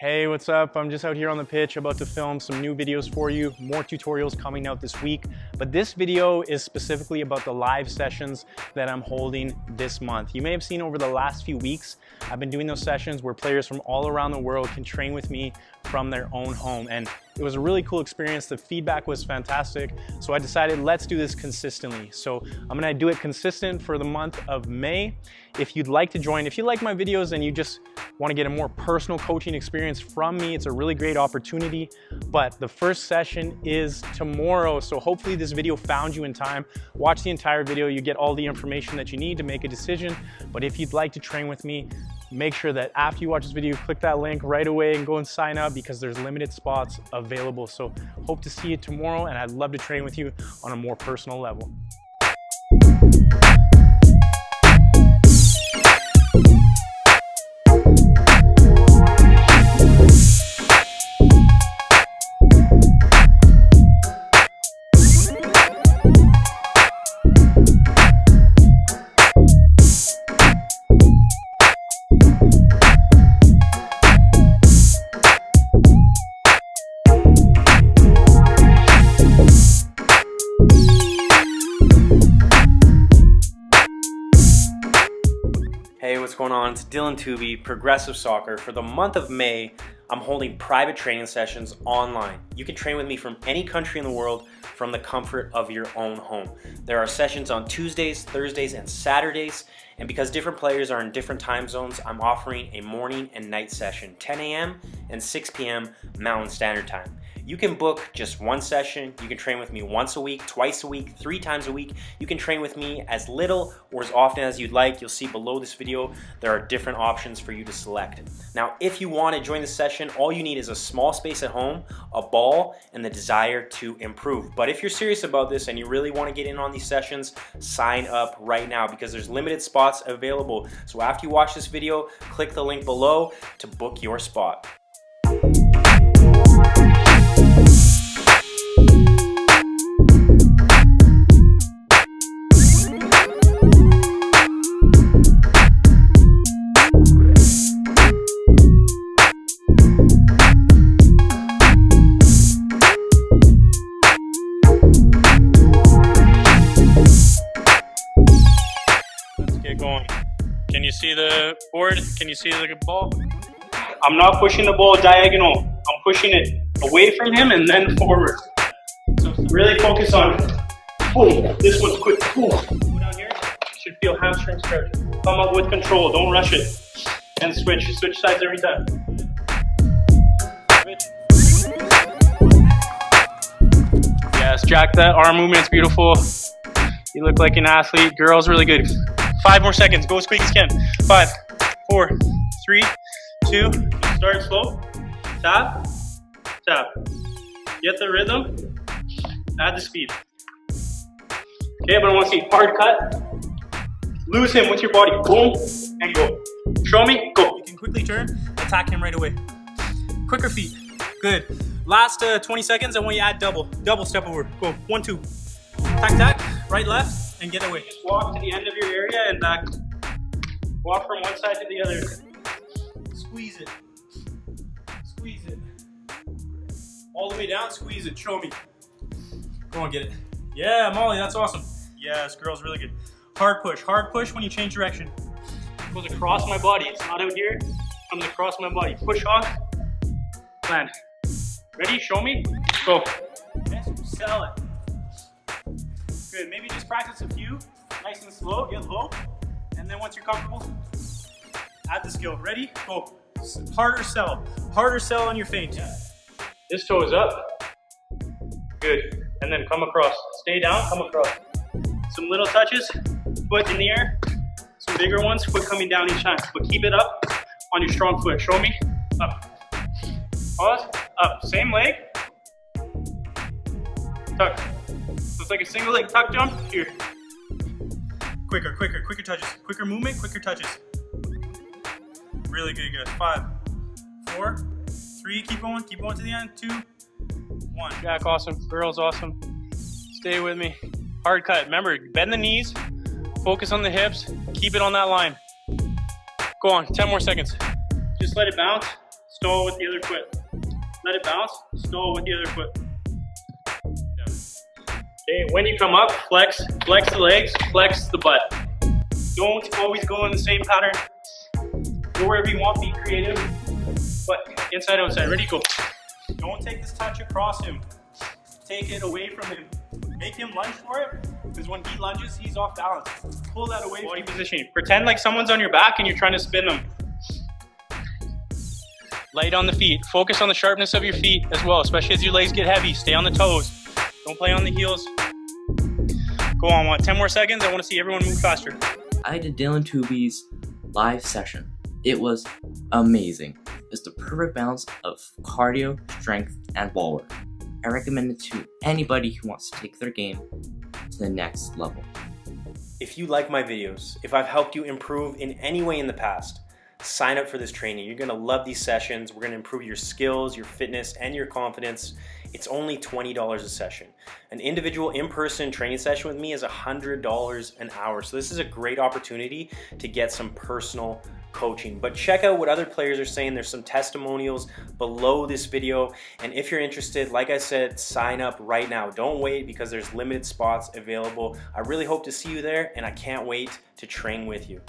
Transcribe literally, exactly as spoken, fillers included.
Hey, what's up? I'm just out here on the pitch about to film some new videos for you. More tutorials coming out this week. But this video is specifically about the live sessions that I'm holding this month. You may have seen over the last few weeks, I've been doing those sessions where players from all around the world can train with me from their own home. And it was a really cool experience. The feedback was fantastic. So I decided, let's do this consistently. So I'm gonna do it consistent for the month of May. If you'd like to join, if you like my videos and you just wanna get a more personal coaching experience from me, it's a really great opportunity. But the first session is tomorrow. So hopefully this video found you in time. Watch the entire video. You get all the information that you need to make a decision. But if you'd like to train with me, make sure that after you watch this video, click that link right away and go and sign up because there's limited spots available. So hope to see you tomorrow, and I'd love to train with you on a more personal level. Hey, what's going on? It's Dylan Tooby, Progressive Soccer. For the month of May, I'm holding private training sessions online. You can train with me from any country in the world from the comfort of your own home. There are sessions on Tuesdays, Thursdays, and Saturdays. And because different players are in different time zones, I'm offering a morning and night session, ten A M and six P M Mountain Standard Time. You can book just one session. You can train with me once a week, twice a week, three times a week. You can train with me as little or as often as you'd like. You'll see below this video, there are different options for you to select. Now, if you want to join the session, all you need is a small space at home, a ball, and the desire to improve. But if you're serious about this and you really want to get in on these sessions, sign up right now because there's limited spots available. So after you watch this video, click the link below to book your spot. Going. Can you see the board? Can you see the ball? I'm not pushing the ball diagonal. I'm pushing it away from him and then forward. So really focus on boom. This one's quick. Boom. Down here. Should feel hamstring stretch. Come up with control. Don't rush it. And switch. Switch sides every time. Yes, Jack. That arm movement's beautiful. You look like an athlete. Girl's really good. Five more seconds, go as quick as you can. Five, four, three, two, start slow, tap, tap. Get the rhythm, add the speed. Okay, but I wanna see hard cut. Lose him with your body, boom, and go. Show me, go. You can quickly turn, attack him right away. Quicker feet, good. Last uh, twenty seconds, I want you to add double. Double step over, go, one, two. Tack, tack, right, left. And get away. Just walk to the end of your area and back. Walk from one side to the other. Squeeze it. Squeeze it. All the way down, squeeze it. Show me. Go on, get it. Yeah, Molly, that's awesome. Yes, girl's really good. Hard push. Hard push when you change direction. It goes across my body. It's not out here. It comes across my body. Push off. Plan. Ready? Show me. Go. Sell it. Good, maybe just practice a few, nice and slow, get low, and then once you're comfortable, add the skill. Ready? Go. Harder sell. Harder sell on your feint. Yeah. This toe is up. Good. And then come across. Stay down, come across. Some little touches, foot in the air, some bigger ones, foot coming down each time. But keep it up on your strong foot. Show me. Up. Pause. Up. Same leg. Tuck. So it's like a single leg tuck jump, here. Quicker, quicker, quicker touches. Quicker movement, quicker touches. Really good, guys. Five, four, three, keep going, keep going to the end. Two, one. Jack, awesome. Girls, awesome. Stay with me. Hard cut. Remember, bend the knees, focus on the hips, keep it on that line. Go on, ten more seconds. Just let it bounce. stall with the other foot. Let it bounce, stall with the other foot. Okay, when you come up, flex, flex the legs, flex the butt. Don't always go in the same pattern. Go wherever you want, be creative. But inside, outside, ready, go. Don't take this touch across him. Take it away from him. Make him lunge for it, because when he lunges, he's off balance. Pull that away. Body positioning. Pretend like someone's on your back and you're trying to spin them. Light on the feet. Focus on the sharpness of your feet as well, especially as your legs get heavy. Stay on the toes. Don't play on the heels. Go on, what, ten more seconds? I want to see everyone move faster. I did Dylan Tooby's live session. It was amazing. It's the perfect balance of cardio, strength, and ball work. I recommend it to anybody who wants to take their game to the next level. If you like my videos, if I've helped you improve in any way in the past, sign up for this training. You're gonna love these sessions. We're gonna improve your skills, your fitness, and your confidence. It's only twenty dollars a session. An individual in-person training session with me is one hundred dollars an hour. So this is a great opportunity to get some personal coaching. But check out what other players are saying. There's some testimonials below this video. And if you're interested, like I said, sign up right now. Don't wait, because there's limited spots available. I really hope to see you there, and I can't wait to train with you.